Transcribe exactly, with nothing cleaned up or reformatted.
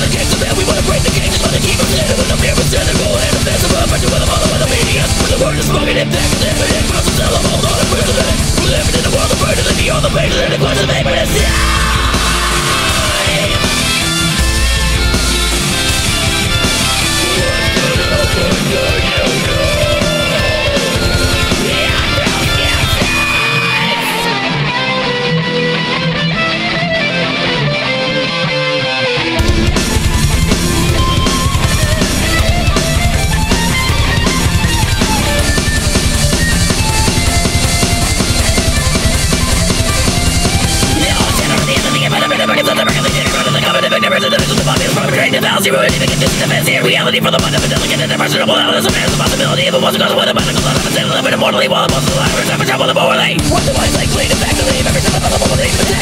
the gates of hell, we wanna break the gates of the evil sin. And when I'm near, it's terrible and offensive. I'm fighting with them all, I'm the media. With the word is smoking and packing them, and it crosses all of all the prisoners. We're living in a world of burden and beyond the pain, and it crosses me, but it's time. Reality for the mind of a delicate and impressionable hell is a man's possibility. If it wasn't caused by the medical thought of a sin, live immortally while it was alive. We're in trouble the morally. What's the wise like lead back to leave every time I felt a moment.